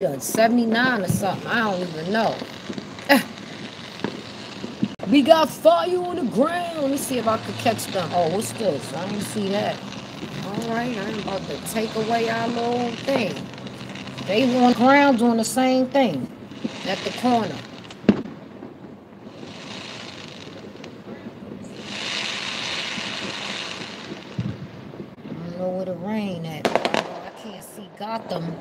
79 or something. I don't even know. We got fire on the ground. Let me see if I could catch them. Oh, what's this? I didn't see that. All right, I'm about to take away our little thing. They were on the ground doing the same thing at the corner. I don't know where the rain at. I can't see Gotham.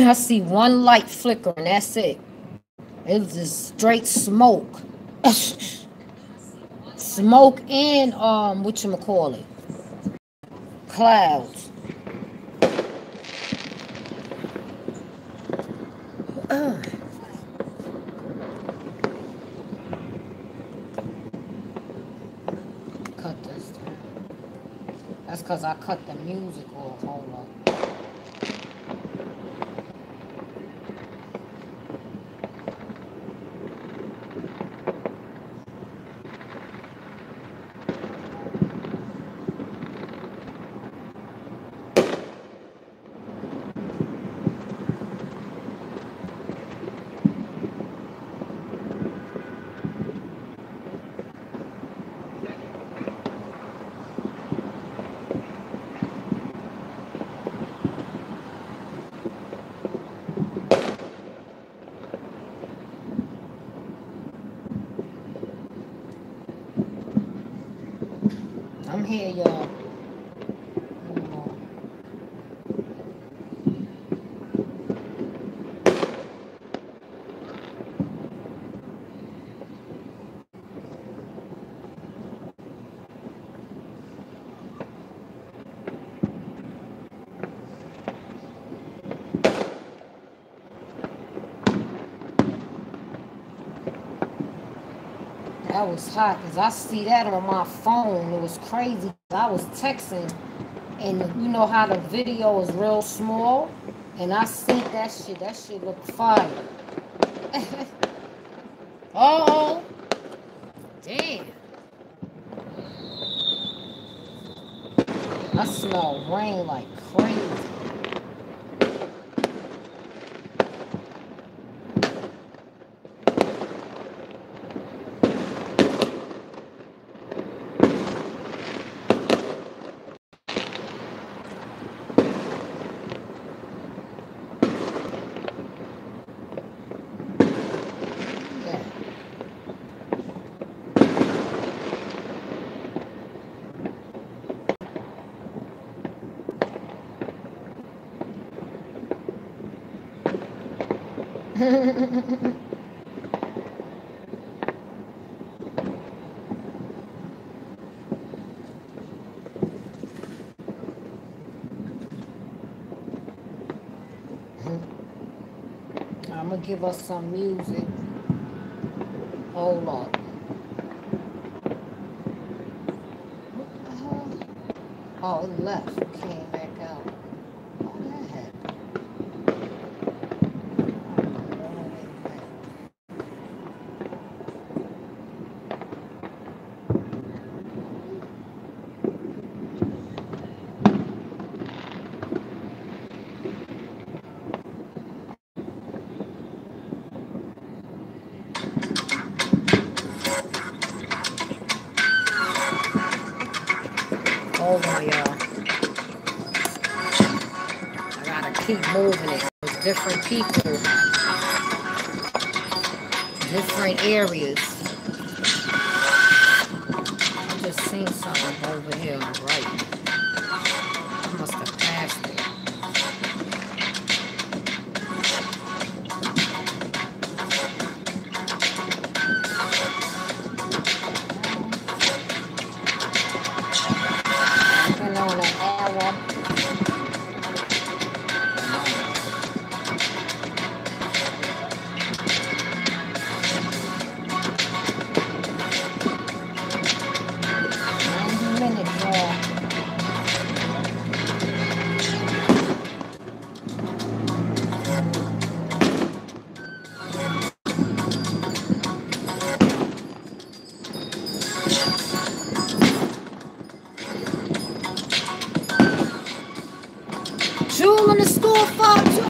I see one light flickering, that's it. It was just straight smoke. Smoke and whatchamacallit, clouds. Cut this down. That's because I cut the music off. Hold on. Here, y'all. That was hot, because I see that on my phone. It was crazy. I was texting, and you know how the video is real small? And I see that shit. That shit looked fire. Uh-oh. Damn. I smell rain like crazy. I'm gonna give us some music. Hold on. What the hell? Oh, it left. It came back out. Hold on, y'all. I gotta keep moving it. There's different people, different areas. I just seen something over here on the right. I must have